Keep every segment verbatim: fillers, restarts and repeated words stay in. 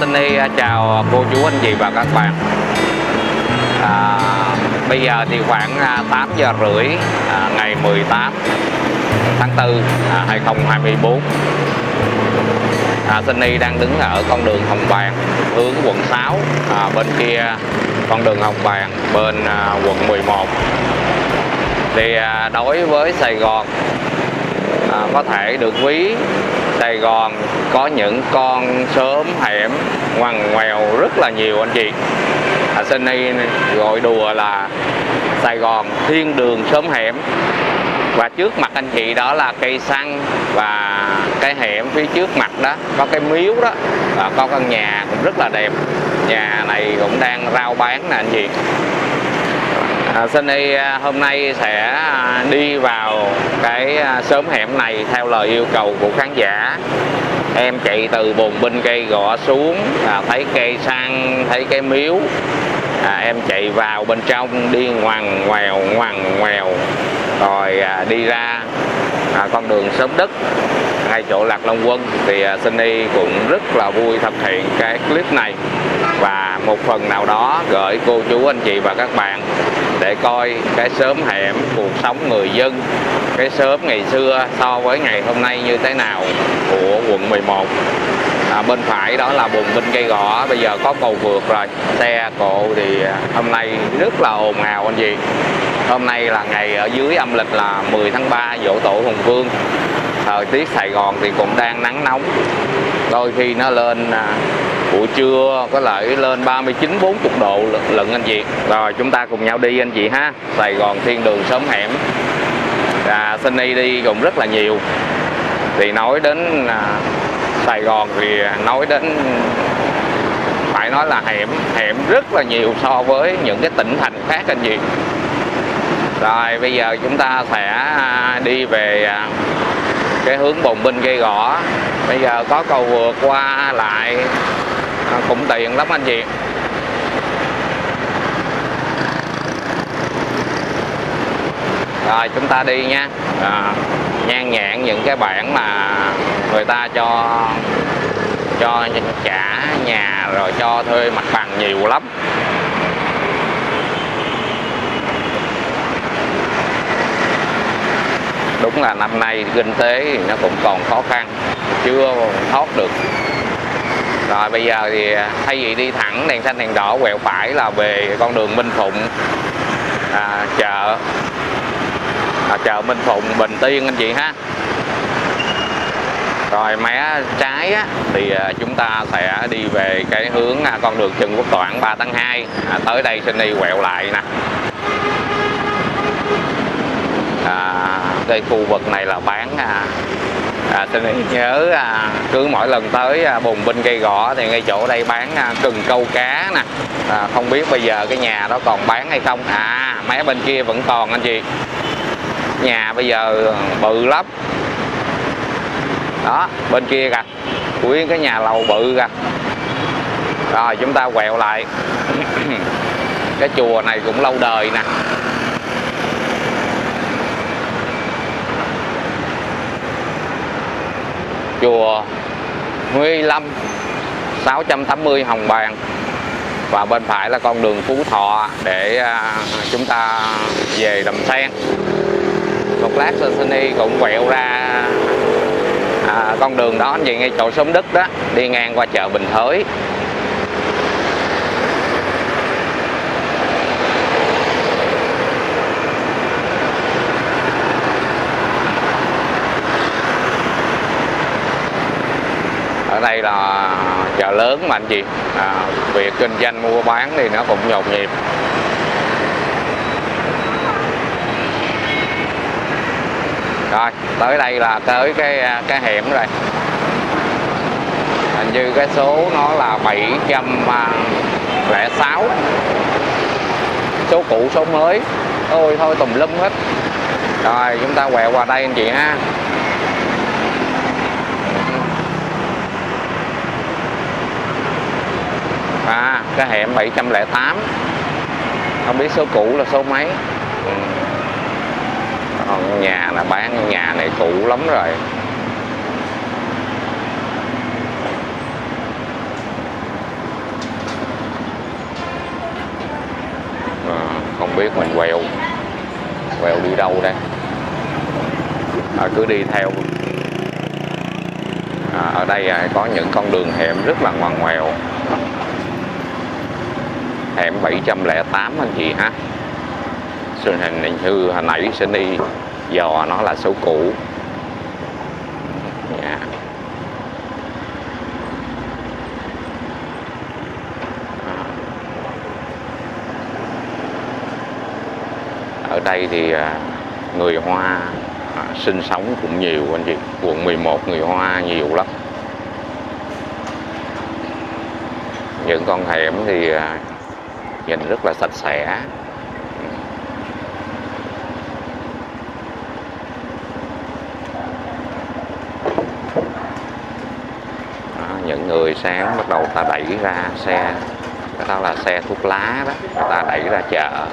Sunny chào cô chú anh chị và các bạn. à, Bây giờ thì khoảng tám giờ rưỡi à, ngày mười tám tháng tư hai nghìn không trăm hai mươi bốn. à, Sunny đang đứng ở con đường Hồng Bàng hướng quận sáu, à, bên kia con đường Hồng Bàng bên à, quận mười một. Thì à, đối với Sài Gòn, à, có thể được ví Sài Gòn có những con xóm hẻm ngoằn ngoèo rất là nhiều anh chị. à, Sunny gọi đùa là Sài Gòn thiên đường xóm hẻm. Và trước mặt anh chị đó là cây xăng, và cái hẻm phía trước mặt đó có cái miếu đó, và có căn nhà cũng rất là đẹp. Nhà này cũng đang rao bán nè anh chị. à, Sunny hôm nay sẽ đi vào cái xóm hẻm này theo lời yêu cầu của khán giả. Em chạy từ Bùng Binh Cây Gõ xuống, à, thấy cây xăng, thấy cái miếu. à, Em chạy vào bên trong đi ngoằn ngoèo ngoằn ngoèo, rồi à, đi ra à, con đường Xóm Đất ngay chỗ Lạc Long Quân. Thì à, Sunny cũng rất là vui thực hiện cái clip này, và một phần nào đó gửi cô chú anh chị và các bạn để coi cái xóm hẻm, cuộc sống người dân, cái xóm ngày xưa so với ngày hôm nay như thế nào của quận mười một. À, bên phải đó là Bùng Binh Cây Gõ, bây giờ có cầu vượt rồi. Xe cộ thì hôm nay rất là ồn ào anh chị. Hôm nay là ngày ở dưới âm lịch là mười tháng ba, giỗ tổ Hùng Vương. Thời tiết Sài Gòn thì cũng đang nắng nóng, đôi khi nó lên buổi trưa có lẽ lên ba mươi chín bốn mươi độ lận anh chị. Rồi chúng ta cùng nhau đi anh chị ha. Sài Gòn thiên đường xóm hẻm. à, Sunny đi cũng rất là nhiều. Thì nói đến Sài Gòn thì nói đến phải nói là hẻm, hẻm rất là nhiều so với những cái tỉnh thành khác anh chị. Rồi bây giờ chúng ta sẽ đi về cái hướng Bùng Binh Cây Gõ. Bây giờ có cầu vượt qua lại cũng tiện lắm anh chị. Rồi chúng ta đi nha. à, Nhan nhản những cái bảng mà người ta cho cho trả nhà rồi cho thuê mặt bằng nhiều lắm. Đúng là năm nay kinh tế thì nó cũng còn khó khăn, chưa thoát được. Rồi bây giờ thì thay vì đi thẳng đèn xanh đèn đỏ quẹo phải là về con đường Minh Phụng, à, chợ à, chợ Minh Phụng, Bình Tiên anh chị ha. Rồi mé trái á, thì chúng ta sẽ đi về cái hướng con đường Trần Quốc Toản ba tháng hai. à, Tới đây xin đi quẹo lại nè. à, Cái khu vực này là bán. à, à, Sunny nhớ à, cứ mỗi lần tới à, Bùng Binh Cây Gõ thì ngay chỗ đây bán à, cần câu cá nè. à, Không biết bây giờ cái nhà đó còn bán hay không. À mé bên kia vẫn còn anh chị. Nhà bây giờ bự lắm. Đó bên kia kìa, nguyên cái nhà lầu bự kìa. Rồi chúng ta quẹo lại. Cái chùa này cũng lâu đời nè. Chùa Huy Lâm sáu tám không Hồng Bàng. Và bên phải là con đường Phú Thọ để chúng ta về Đầm Sen. Một lát Sunny cũng quẹo ra à, con đường đó anh chị, ngay chỗ Xóm Đức đó, đi ngang qua chợ Bình Thới. Đây là chợ lớn mà anh chị. à, Việc kinh doanh mua bán thì nó cũng nhộn nhịp. Rồi tới đây là tới cái cái hẻm rồi. Hình như cái số nó là bảy trăm lẻ sáu, số cũ số mới thôi thôi tùm lum hết. Rồi chúng ta quẹo qua đây anh chị ha. À, cái hẻm bảy trăm lẻ tám. Không biết số cũ là số mấy. ừ. Còn nhà là bán, nhà này cũ lắm rồi. biết mình quẹo quẹo đi đâu đây, à, cứ đi theo. À, ở đây à, có những con đường hẻm rất là ngoằn ngoèo. Hẻm bảy trăm lẻ tám anh chị ha. Xuân hình như hồi nãy sẽ đi dò nó là số cũ. Yeah. Ở đây thì à, người Hoa À, sinh sống cũng nhiều anh chị. Quận mười một người Hoa nhiều lắm. Những con hẻm thì à, nhìn rất là sạch sẽ. À, những người sáng bắt đầu ta đẩy ra xe, cái đó là xe thuốc lá đó, người ta đẩy ra chợ.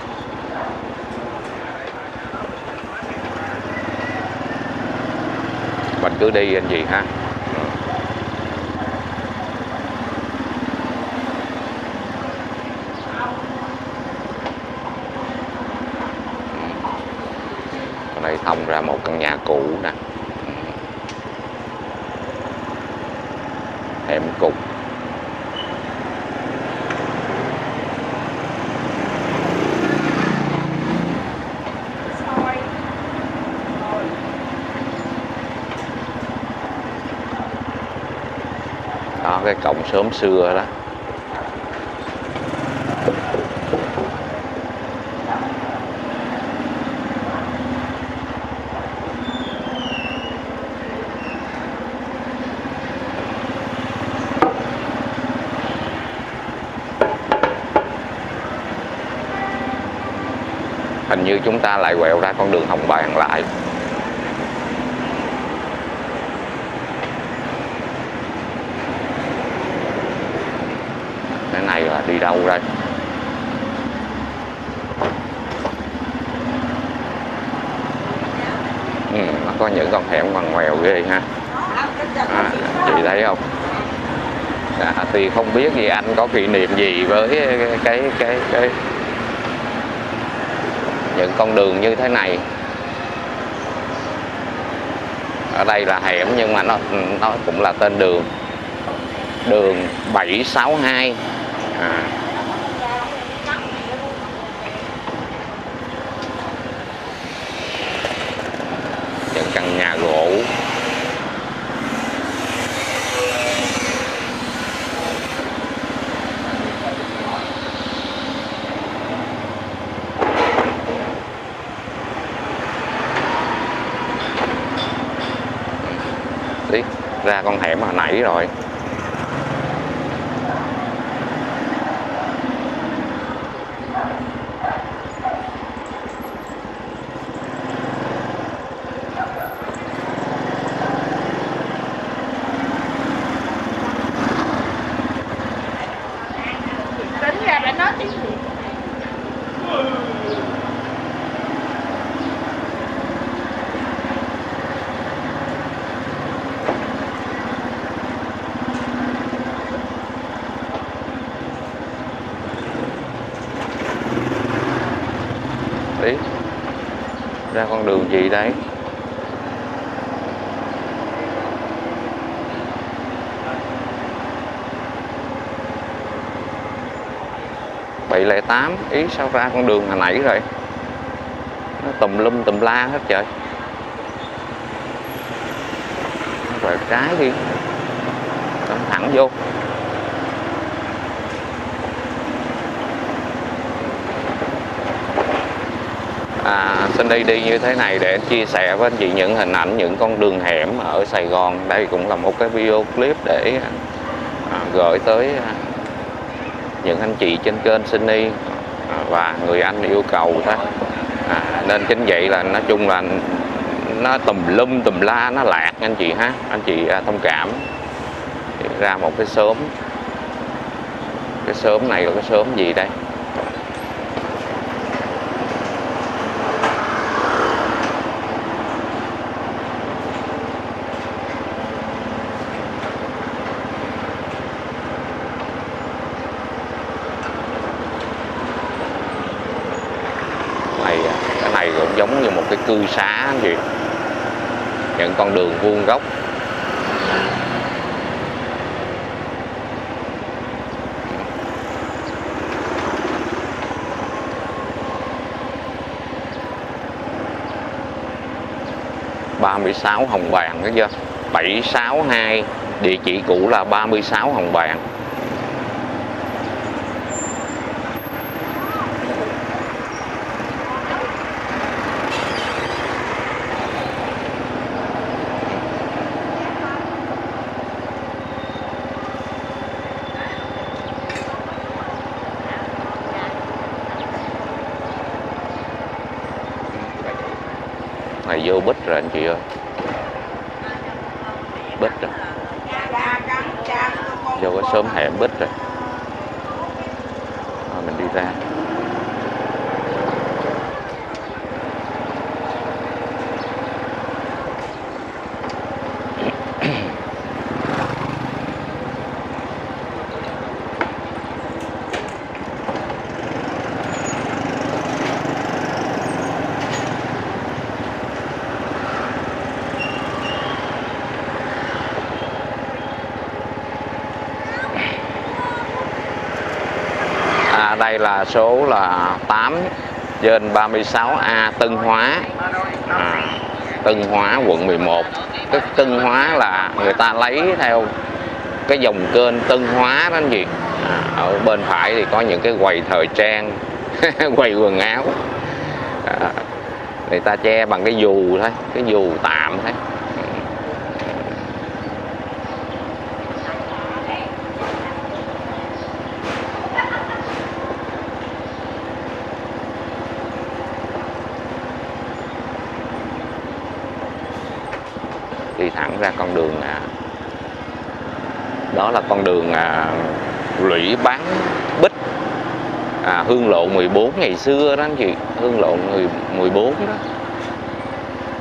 Mình cứ đi anh chị ha. Ở đây thông ra một căn nhà cũ nè. Hẻm cục. Cái cổng sớm xưa đó. Hình như chúng ta lại quẹo ra con đường Hồng Bàng lại. Này là đi đâu đây? Ừ, nó có những con hẻm ngoằn ngoèo ghê ha. À, chị thấy không? À, thì không biết gì anh có kỷ niệm gì với cái cái cái, cái... những con đường như thế này. Ở đây là hẻm nhưng mà nó nó cũng là tên đường, đường bảy sáu hai. À. Những căn nhà gỗ. Đi ra con hẻm hồi nãy rồi. Ra con đường gì đấy? bảy không tám. Ý sao ra con đường hồi nãy rồi? Nó tùm lum tùm la hết trời. Quẹo trái đi, cắm thẳng vô. À, xin đi đi như thế này để chia sẻ với anh chị những hình ảnh, những con đường hẻm ở Sài Gòn. Đây cũng là một cái video clip để à, gửi tới à, những anh chị trên kênh Sunny à, và người anh yêu cầu thôi. À, nên chính vậy là nói chung là nó tùm lum tùm la, nó lạc anh chị ha. Anh chị à, thông cảm. Ra một cái xóm. Cái xóm này là cái xóm gì đây? giống như một cái cư xá gì, những con đường vuông góc. ba mươi sáu Hồng Bàng thấy chưa? bảy sáu hai, địa chỉ cũ là ba mươi sáu Hồng Bàng. Này vô bích rồi anh chị ơi, bích rồi, vô cái xóm hẻm bích rồi. Rồi mình đi ra đây là số là tám trên ba mươi sáu A Tân Hóa, à, Tân Hóa quận mười một. Cái Tân Hóa là người ta lấy theo cái dòng kênh Tân Hóa đó anh chị. À, ở bên phải thì có những cái quầy thời trang, quầy quần áo, à, người ta che bằng cái dù thôi, cái dù tạm thôi. Đi thẳng ra con đường, à, đó là con đường à, Lũy Bán Bích, à, Hương Lộ mười bốn ngày xưa đó anh chị, Hương Lộ mười bốn đó.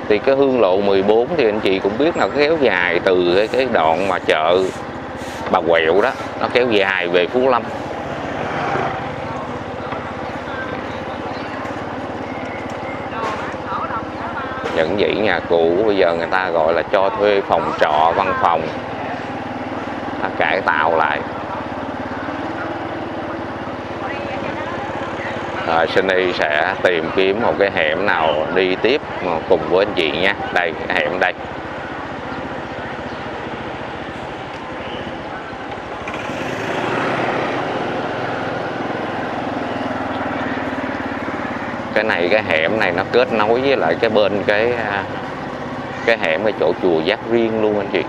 Thì cái Hương Lộ mười bốn thì anh chị cũng biết là kéo dài từ cái, cái đoạn mà chợ Bà Quẹo đó, nó kéo dài về Phú Lâm. Vẫn vậy, nhà cũ bây giờ người ta gọi là cho thuê phòng trọ văn phòng, ta cải tạo lại. Rồi Sunny sẽ tìm kiếm một cái hẻm nào đi tiếp cùng với anh chị nhé. Đây, hẻm đây. Cái này, cái hẻm này nó kết nối với lại cái bên cái cái hẻm ở chỗ chùa Giác Viên luôn anh chị.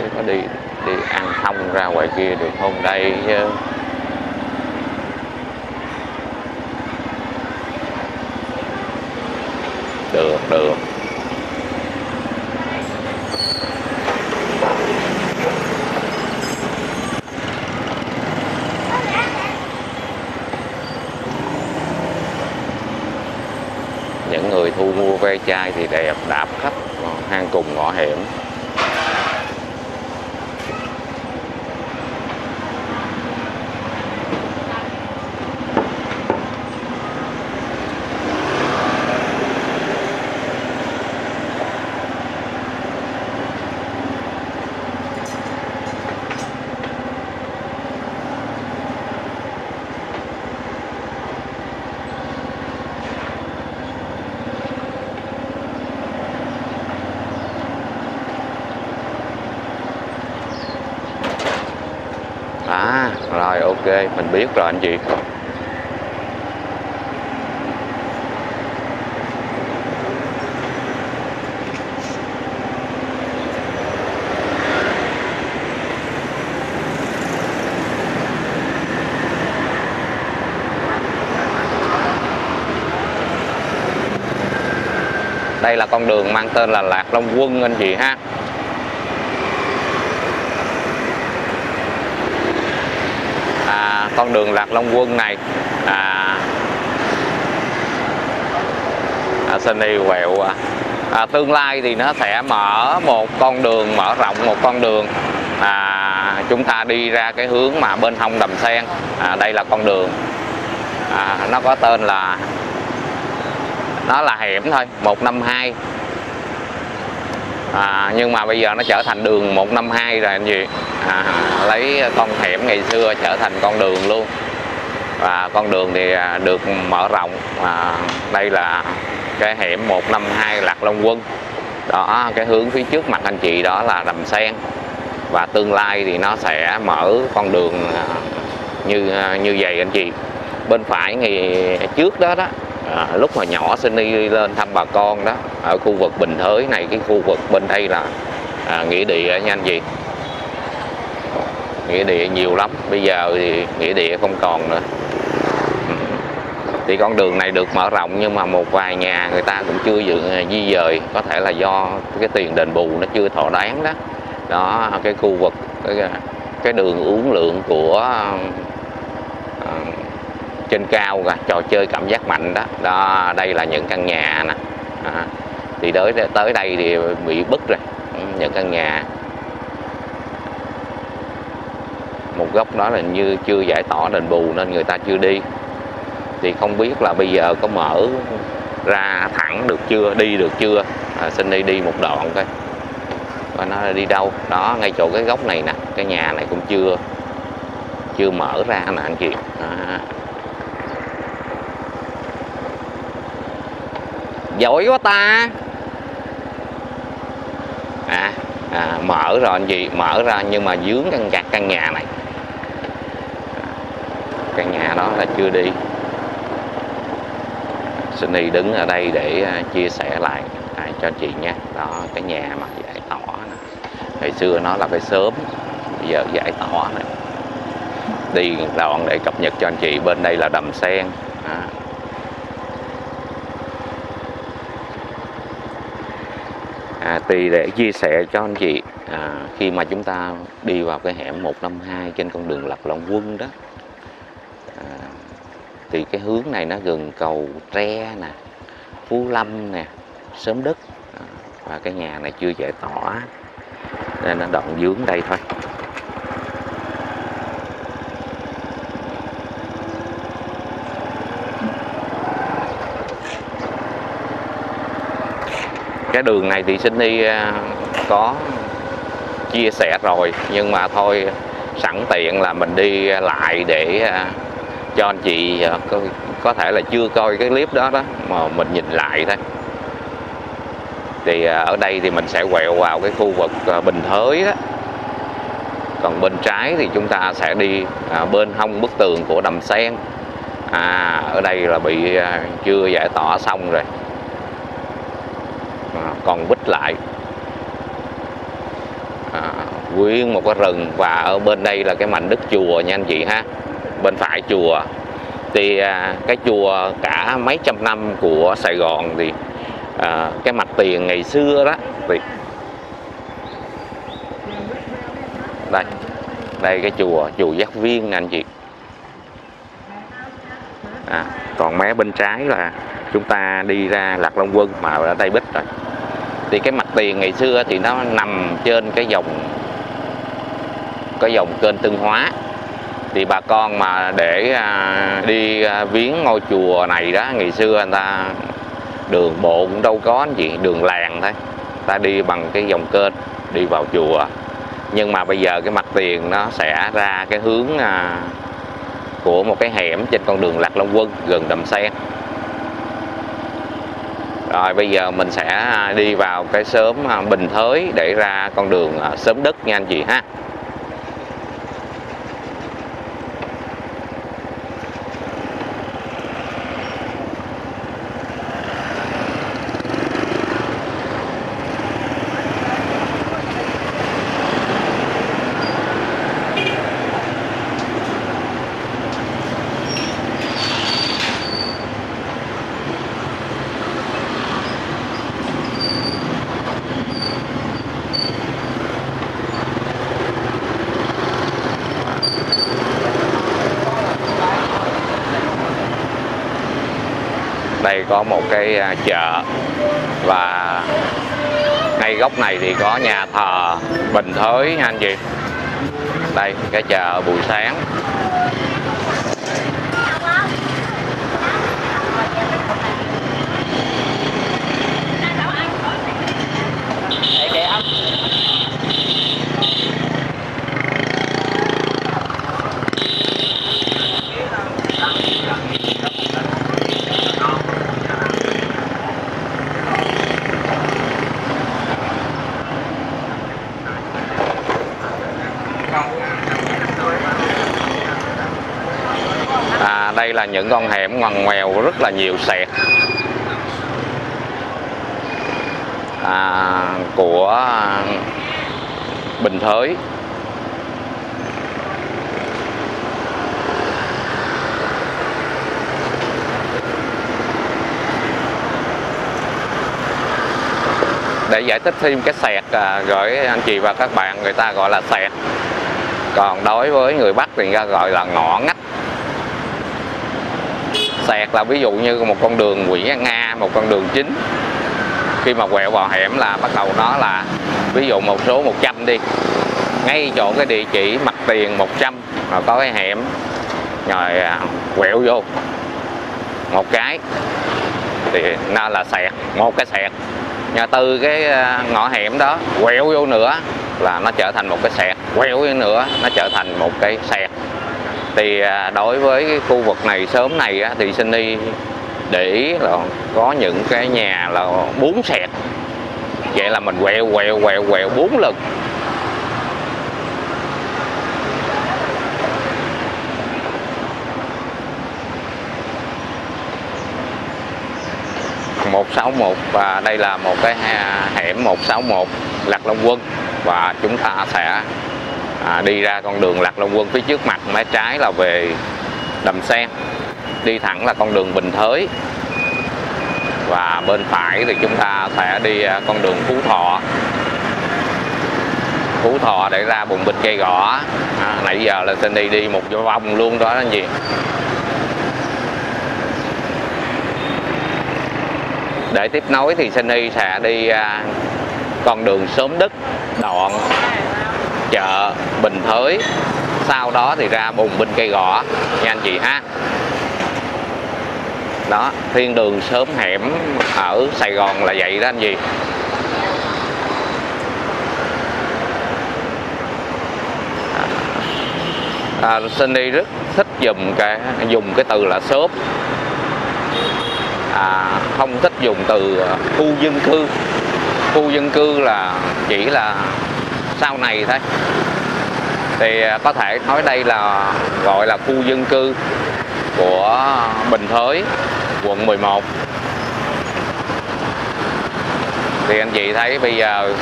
Để có đi đi ăn thông ra ngoài kia được không đây chứ. Được, được. Những người thu mua ve chai thì đẹp, đạp khách hang cùng ngõ hẻm. À, rồi ok, mình biết rồi anh chị. Đây là con đường mang tên là Lạc Long Quân anh chị ha. Con đường Lạc Long Quân này, à, à, Sunny quẹo, à, tương lai thì nó sẽ mở một con đường, mở rộng một con đường, à, chúng ta đi ra cái hướng mà bên hông Đầm Sen, à, đây là con đường, à, nó có tên là đó là hẻm thôi, một năm hai. À, nhưng mà bây giờ nó trở thành đường một năm hai rồi anh chị. À, lấy con hẻm ngày xưa trở thành con đường luôn. Và con đường thì được mở rộng. À, đây là cái hẻm một năm hai Lạc Long Quân. Đó, cái hướng phía trước mặt anh chị đó là Đầm Sen. Và tương lai thì nó sẽ mở con đường như như vậy anh chị. Bên phải ngày trước đó đó, à, lúc mà nhỏ Sunny đi lên thăm bà con đó, ở khu vực Bình Thới này, cái khu vực bên đây là à, nghĩa địa nha anh chị. Nghĩa địa nhiều lắm, bây giờ thì nghĩa địa không còn nữa. Thì con đường này được mở rộng nhưng mà một vài nhà người ta cũng chưa dự, di dời, có thể là do cái tiền đền bù nó chưa thỏa đáng đó. Đó, cái khu vực, cái, cái đường uốn lượn của à, trên cao rồi, trò chơi cảm giác mạnh đó. Đó, đây là những căn nhà nè. À, thì tới tới đây thì bị bứt rồi, những căn nhà. Một góc đó là như chưa giải tỏa đền bù nên người ta chưa đi. Thì không biết là bây giờ có mở ra thẳng được chưa, đi được chưa. À, xin đi đi một đoạn coi. Và nó đi đâu? Đó, ngay chỗ cái góc này nè, cái nhà này cũng chưa chưa mở ra nè anh chị. À, giỏi quá ta. À, à, mở rồi anh chị, mở ra nhưng mà dướng căn gạt căn nhà này. Căn nhà đó là chưa đi. Sunny đứng ở đây để chia sẻ lại à, cho chị nha. Đó, cái nhà mà giải tỏa nè. Ngày xưa nó là cái xóm, bây giờ giải tỏa này. Đi đoạn để cập nhật cho anh chị. Bên đây là Đầm Sen. À, À, thì để chia sẻ cho anh chị, à, khi mà chúng ta đi vào cái hẻm một năm hai trên con đường Lạc Long Quân đó, à, thì cái hướng này nó gần cầu Tre nè, Phú Lâm nè, Xóm Đức, à, và cái nhà này chưa giải tỏa nên nó đoạn dướng đây thôi. Cái đường này thì Sunny có chia sẻ rồi, nhưng mà thôi sẵn tiện là mình đi lại để cho anh chị có, có thể là chưa coi cái clip đó đó mà mình nhìn lại thôi. Thì ở đây thì mình sẽ quẹo vào cái khu vực Bình Thới đó. Còn bên trái thì chúng ta sẽ đi bên hông bức tường của Đầm Sen. À, ở đây là bị chưa giải tỏa xong rồi, còn bích lại nguyên à, một cái rừng. Và ở bên đây là cái mảnh đất chùa nha anh chị ha, bên phải chùa. Thì à, cái chùa cả mấy trăm năm của Sài Gòn thì à, cái mặt tiền ngày xưa đó thì đây, đây cái chùa chùa Giác Viên nè anh chị. À, còn mé bên trái là chúng ta đi ra Lạc Long Quân mà ở đây bích rồi. Thì cái mặt tiền ngày xưa thì nó nằm trên cái dòng cái dòng kênh Tân Hóa. Thì bà con mà để à, đi à, viếng ngôi chùa này đó, ngày xưa người ta đường bộ cũng đâu có anh chị, đường làng thôi, ta đi bằng cái dòng kênh đi vào chùa. Nhưng mà bây giờ cái mặt tiền nó sẽ ra cái hướng à, của một cái hẻm trên con đường Lạc Long Quân gần Đầm Sen. Rồi bây giờ mình sẽ đi vào cái xóm Bình Thới để ra con đường xóm Đất nha anh chị ha. Đây có một cái chợ và ngay góc này thì có nhà thờ Bình Thới nha anh chị. Đây cái chợ buổi sáng. đây là những con hẻm ngoằn ngoèo rất là nhiều sẹt à, của Bình Thới. Để giải thích thêm cái sẹt gửi anh chị và các bạn, người ta gọi là sẹt, còn đối với người Bắc thì người ta gọi là ngõ ngách. Sẹt là ví dụ như một con đường Nguyễn Nga, một con đường chính, khi mà quẹo vào hẻm là bắt đầu nó là ví dụ một số một trăm đi, ngay chỗ cái địa chỉ mặt tiền một trăm rồi có cái hẻm rồi quẹo vô một cái thì nó là sẹt, một cái sẹt. Nhà từ cái ngõ hẻm đó quẹo vô nữa là nó trở thành một cái sẹt, quẹo vô nữa nó trở thành một cái sẹt. Thì đối với cái khu vực này, xóm này thì Sunny để ý là có những cái nhà là bốn sẹt, vậy là mình quẹo quẹo quẹo quẹo bốn lần. một sáu một, và đây là một cái hẻm một sáu một Lạc Long Quân, và chúng ta sẽ à, đi ra con đường Lạc Long Quân, phía trước mặt mé trái là về Đầm Sen, đi thẳng là con đường Bình Thới, và bên phải thì chúng ta sẽ đi con đường Phú Thọ Phú Thọ để ra Bùng Binh Cây Gõ. à, nãy giờ là Sunny đi, đi một vòng luôn đó anh chị. Để tiếp nối thì Sunny sẽ đi con đường Xóm Đức, đoạn chợ Bình Thới, sau đó thì ra Bùng Binh Cây Gõ nha anh chị ha. Đó, thiên đường xóm hẻm ở Sài Gòn là vậy đó anh chị. à, Sunny rất thích dùng cái dùng cái từ là xóm. À, không thích dùng từ khu dân cư. Khu dân cư là chỉ là sau này thôi. Thì có thể nói đây là gọi là khu dân cư của Bình Thới, quận mười một. Thì anh chị thấy bây giờ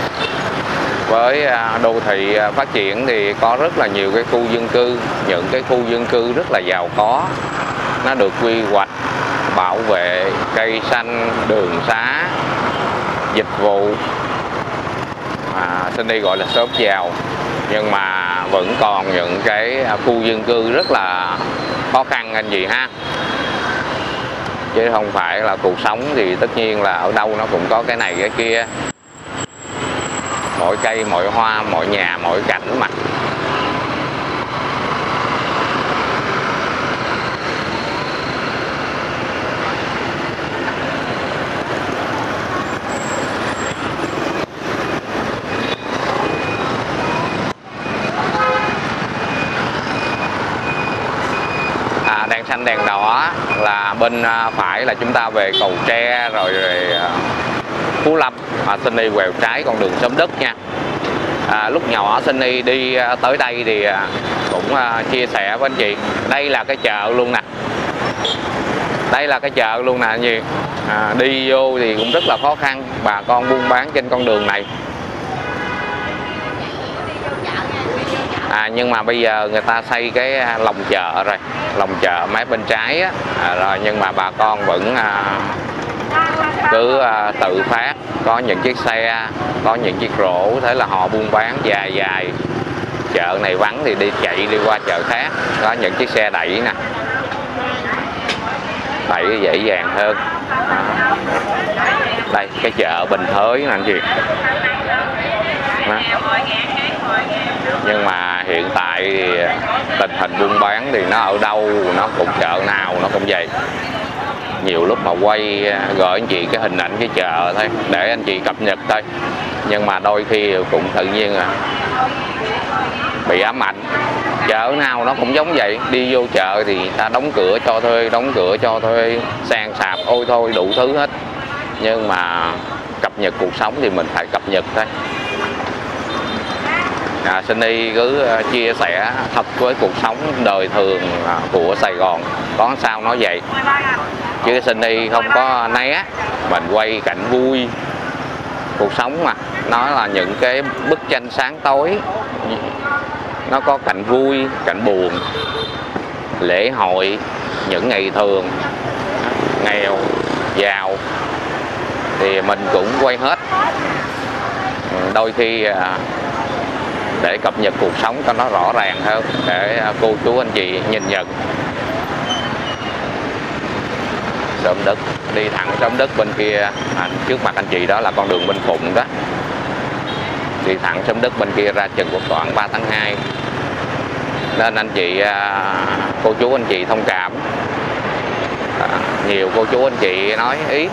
với đô thị phát triển thì có rất là nhiều cái khu dân cư, những cái khu dân cư rất là giàu có, nó được quy hoạch bảo vệ cây xanh, đường xá, dịch vụ. à, Sunny gọi là xóm giàu, nhưng mà vẫn còn những cái khu dân cư rất là khó khăn anh chị ha, chứ không phải là cuộc sống thì tất nhiên là ở đâu nó cũng có cái này cái kia, mỗi cây mỗi hoa mỗi nhà mỗi cảnh mà. Xanh đèn đỏ là bên phải là chúng ta về cầu Tre rồi, rồi Phú Lâm, và Sunny quẹo trái con đường Xóm Đất nha. à, lúc nhỏ Sunny đi tới đây thì cũng chia sẻ với anh chị, đây là cái chợ luôn nè, đây là cái chợ luôn nè anh chị. à, đi vô thì cũng rất là khó khăn, bà con buôn bán trên con đường này. À, nhưng mà bây giờ người ta xây cái lòng chợ rồi, lòng chợ mé bên trái á, à, rồi nhưng mà bà con vẫn à, cứ à, tự phát, có những chiếc xe, có những chiếc rổ, thế là họ buôn bán dài dài. Chợ này vắng thì đi chạy đi qua chợ khác, có những chiếc xe đẩy nè, đẩy dễ dàng hơn. à. Đây cái chợ Bình Thới nè anh chị. Đó. Nhưng mà hiện tại thì tình hình buôn bán thì nó ở đâu, nó cũng chợ nào nó cũng vậy. Nhiều lúc mà quay gửi anh chị cái hình ảnh cái chợ thôi để anh chị cập nhật thôi, nhưng mà đôi khi cũng tự nhiên à, bị ám ảnh. Chợ nào nó cũng giống vậy, đi vô chợ thì người ta đóng cửa cho thuê, đóng cửa cho thuê, san sạp ôi thôi đủ thứ hết. Nhưng mà cập nhật cuộc sống thì mình phải cập nhật thôi. à, Sunny cứ chia sẻ thật với cuộc sống đời thường của Sài Gòn, có sao nói vậy. Chứ Sunny không có né, mình quay cảnh vui. Cuộc sống mà, nó là những cái bức tranh sáng tối, nó có cảnh vui, cảnh buồn, lễ hội, những ngày thường, nghèo, giàu, thì mình cũng quay hết. Đôi khi để cập nhật cuộc sống cho nó rõ ràng hơn, để cô chú anh chị nhìn nhận. Xóm Đất, đi thẳng Xóm Đất bên kia, à, trước mặt anh chị đó là con đường Minh Phụng đó. Đi thẳng Xóm Đất bên kia ra Trần Quốc Toản ba tháng hai. Nên anh chị, cô chú anh chị thông cảm. À, nhiều cô chú anh chị nói ý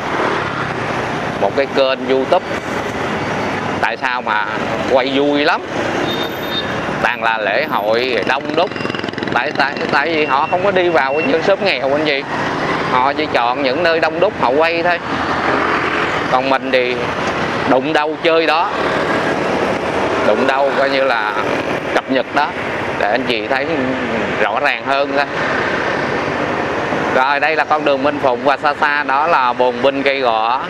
một cái kênh YouTube tại sao mà quay vui lắm, toàn là lễ hội đông đúc, tại tại tại vì họ không có đi vào những xóm nghèo anh chị, họ chỉ chọn những nơi đông đúc họ quay thôi, còn mình thì đụng đâu chơi đó, đụng đâu coi như là cập nhật đó để anh chị thấy rõ ràng hơn thôi. Rồi đây là con đường Minh Phụng và xa xa đó là Bùng Binh, Cây Gõ.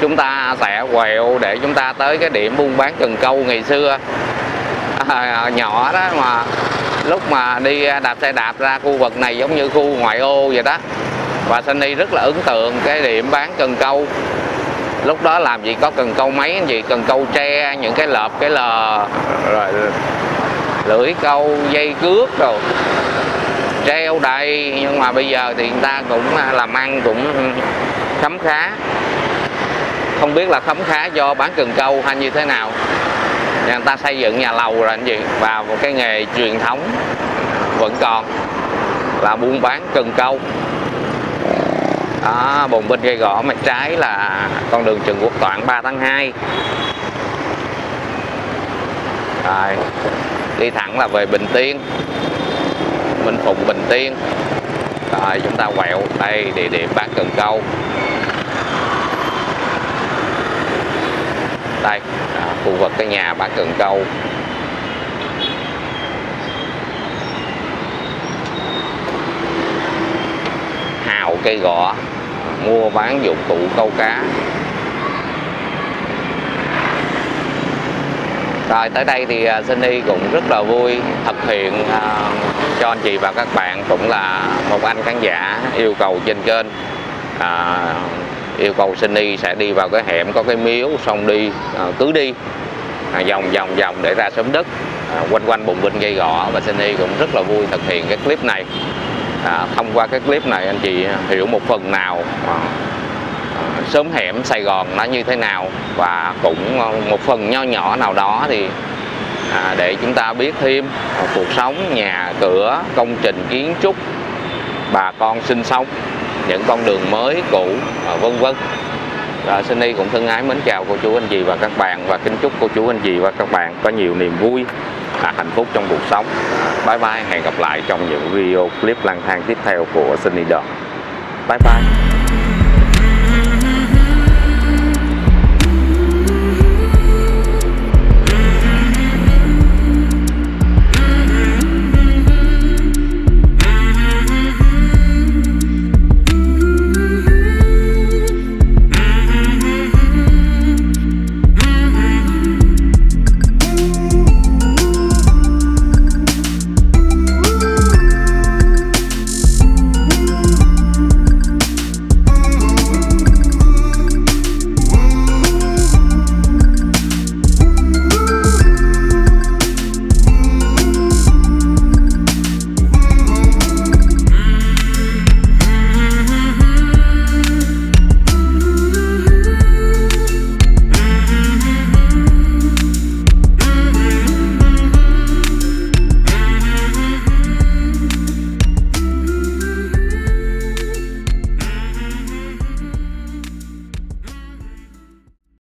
Chúng ta sẽ quẹo để chúng ta tới cái điểm buôn bán cần câu ngày xưa à, nhỏ đó mà lúc mà đi đạp xe đạp ra khu vực này giống như khu ngoại ô vậy đó. Và Sunny rất là ấn tượng cái điểm bán cần câu. Lúc đó làm gì có cần câu máy, gì cần câu tre, những cái lợp, cái lờ, rồi lưỡi câu, dây cướp rồi treo đầy. Nhưng mà bây giờ thì người ta cũng làm ăn cũng khấm khá, không biết là khấm khá do bán cần câu hay như thế nào. Người ta xây dựng nhà lầu rồi anh chị, và một cái nghề truyền thống vẫn còn là buôn bán cần câu. Đó, Bùng Binh, Cây Gõ, mặt trái là con đường Trần Quốc Toản ba tháng hai. Rồi, đi thẳng là về Bình Tiên, Minh Phụng, Bình Tiên. Rồi chúng ta quẹo, đây địa điểm bán cần câu. Đây, à, khu vực cái nhà bán cần câu. Hào, Cây Gõ, mua bán dụng cụ câu cá. Rồi tới đây thì Sunny cũng rất là vui thực hiện uh, cho anh chị và các bạn, cũng là một anh khán giả yêu cầu trên kênh, uh, yêu cầu Sunny sẽ đi vào cái hẻm có cái miếu, xong đi uh, cứ đi uh, vòng vòng vòng để ra Xóm Đất, uh, quanh quanh Bùng Binh, Cây Gõ. Và Sunny cũng rất là vui thực hiện cái clip này. Uh, thông qua cái clip này anh chị hiểu một phần nào uh, xóm hẻm Sài Gòn nó như thế nào, và cũng một phần nho nhỏ nào đó thì à, để chúng ta biết thêm cuộc sống, nhà cửa, công trình kiến trúc, bà con sinh sống, những con đường mới cũ vân vân. Và Sunny cũng thân ái mến chào cô chú anh chị và các bạn, và kính chúc cô chú anh chị và các bạn có nhiều niềm vui và hạnh phúc trong cuộc sống. Bye bye, hẹn gặp lại trong những video clip lang thang tiếp theo của Sunny Doan. Bye bye.